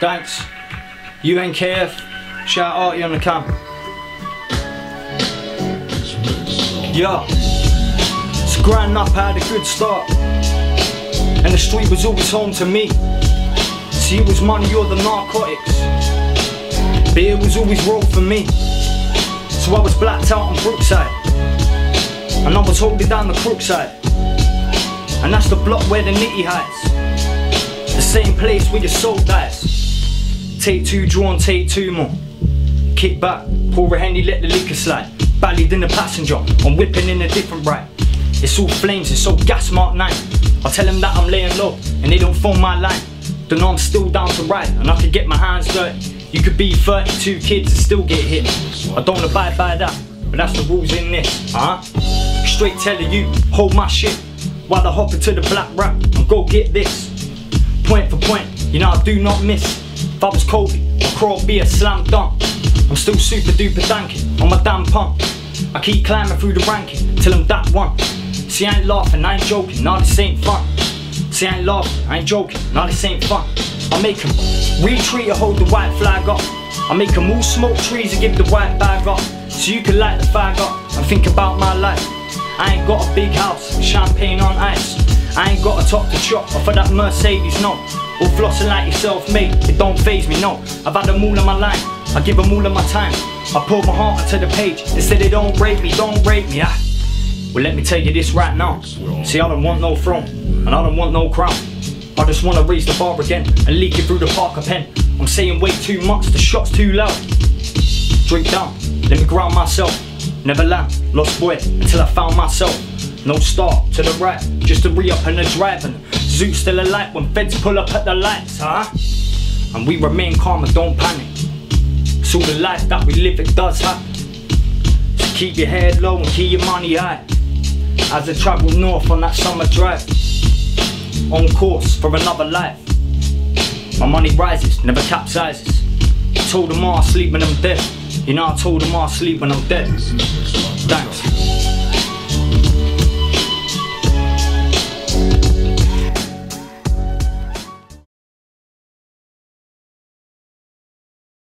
Thanks. UNKF, shout out you on the cam. Yeah, it's growing up, I had a good start, and the street was always home to me. See, it was money or the narcotics, beer was always rolled for me. So I was blacked out on Brookside, and I was holding down the crook side, and that's the block where the nitty hides, the same place where your soul dies. Take two, draw and take two more. Kick back, pour a Henny, let the liquor slide. Ballied in the passenger, I'm whipping in a different ride. It's all flames, it's all gas, Mark 9. I tell them that I'm laying low, and they don't phone my line. Then I'm still down to ride, and I could get my hands dirty. You could be 32 kids and still get hit. I don't abide by that, but that's the rules in this, Straight teller you, hold my shit, while I hop into the black rap, and go get this. Point for point, you know I do not miss. If I was Kobe, my crawl would be a slam dunk. I'm still super duper danking on my damn pump. I keep climbing through the ranking till I'm that one. See, I ain't laughing, I ain't joking, nah, this ain't fun. See, I ain't laughing, I ain't joking, nah, this ain't fun. I make them retreat or hold the white flag up. I make them all smoke trees and give the white bag up. So you can light the fag up and think about my life. I ain't got a big house, champagne on ice. I ain't got a top to chop off of that Mercedes, no. Or flossing like yourself, mate, it don't faze me, no. I've had them all on my line, I give them all of my time. I pour my heart into the page, they say they don't rape me, Well, let me tell you this right now. See, I don't want no throne, and I don't want no crown. I just wanna raise the bar again, and leak it through the Parker pen. I'm saying way too much, the shot's too loud. Drink down, let me ground myself. Never land, lost boy, until I found myself. No start, to the right, just to re-up and a drive. And Zoot's still alight when feds pull up at the lights, And we remain calm and don't panic. It's all the life that we live, it does happen. So keep your head low and keep your money high, as I travel north on that summer drive. On course for another life. My money rises, never capsizes. I told them I'll sleep when I'm dead. You know I told them I'll sleep when I'm dead. Thanks.